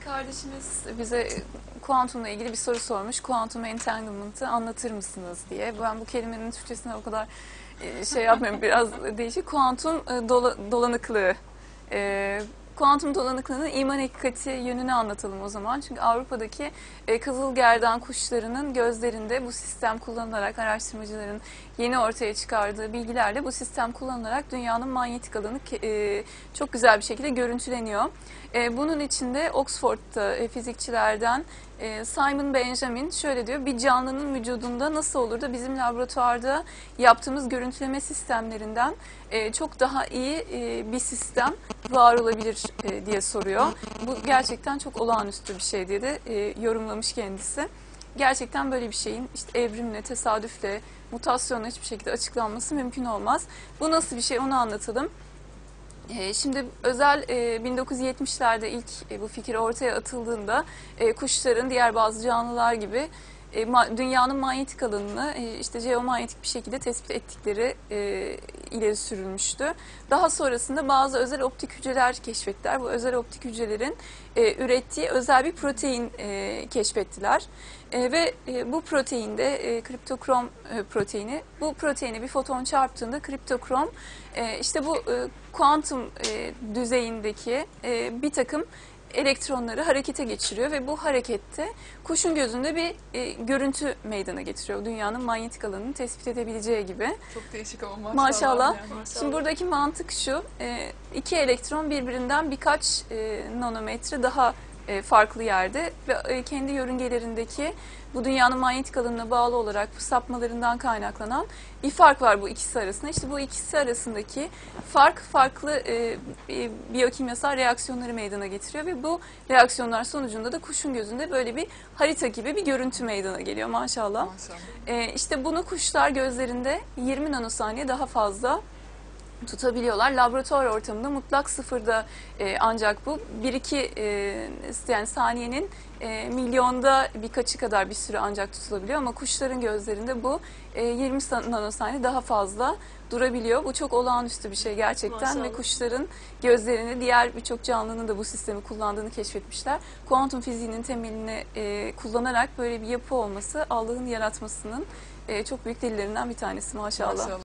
Bir kardeşimiz bize kuantumla ilgili bir soru sormuş. Kuantum entanglement'ı anlatır mısınız diye. Ben bu kelimenin Türkçesine o kadar şey yapmıyorum. Biraz değişik. Kuantum dolanıklığı. Kuantum dolanıklığının iman hakikati yönünü anlatalım o zaman. Çünkü Avrupa'daki kızılgerdan kuşlarının gözlerinde bu sistem kullanılarak araştırmacıların yeni ortaya çıkardığı bilgilerle bu sistem kullanılarak dünyanın manyetik alanı çok güzel bir şekilde görüntüleniyor. Bunun için de Oxford'da fizikçilerden Simon Benjamin şöyle diyor, bir canlının vücudunda nasıl olur da bizim laboratuvarda yaptığımız görüntüleme sistemlerinden çok daha iyi bir sistem var olabilir diye soruyor. Bu gerçekten çok olağanüstü bir şey diye de yorumlamış kendisi. Gerçekten böyle bir şeyin işte evrimle, tesadüfle, mutasyonla hiçbir şekilde açıklanması mümkün olmaz. Bu nasıl bir şey onu anlatalım. Şimdi özel 1970'lerde ilk bu fikir ortaya atıldığında kuşların diğer bazı canlılar gibi dünyanın manyetik alanını işte jeomanyetik bir şekilde tespit ettikleri ileri sürülmüştü. Daha sonrasında bazı özel optik hücreler keşfettiler. Bu özel optik hücrelerin ürettiği özel bir protein keşfettiler. Ve bu proteinde kriptokrom proteini, bu proteine bir foton çarptığında kriptokrom işte bu kuantum düzeyindeki bir takım elektronları harekete geçiriyor ve bu harekette kuşun gözünde bir görüntü meydana getiriyor. Dünyanın manyetik alanını tespit edebileceği gibi. Çok değişik ama maşallah. Maşallah. Yani, maşallah. Şimdi buradaki mantık şu, iki elektron birbirinden birkaç nanometre daha farklı yerde ve kendi yörüngelerindeki bu dünyanın manyetik alanına bağlı olarak bu sapmalarından kaynaklanan bir fark var bu ikisi arasında. İşte bu ikisi arasındaki fark farklı biyokimyasal reaksiyonları meydana getiriyor ve bu reaksiyonlar sonucunda da kuşun gözünde böyle bir harita gibi bir görüntü meydana geliyor maşallah. Maşallah. İşte bunu kuşlar gözlerinde 20 nanosaniye daha fazla tutabiliyorlar. Laboratuvar ortamında mutlak sıfırda ancak bu 1-2 yani saniyenin milyonda birkaçı kadar bir süre ancak tutulabiliyor ama kuşların gözlerinde bu 20 nanosaniye daha fazla durabiliyor. Bu çok olağanüstü bir şey gerçekten. Maşallah. Ve kuşların gözlerini diğer birçok canlının da bu sistemi kullandığını keşfetmişler. Kuantum fiziğinin temelini kullanarak böyle bir yapı olması Allah'ın yaratmasının çok büyük delillerinden bir tanesi maşallah. Maşallah.